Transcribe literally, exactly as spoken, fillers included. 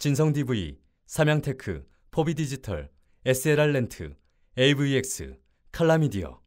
진성디브이, 삼양테크, 포비디지털, 에스엘알렌트, 에이브이엑스, 칼라미디어.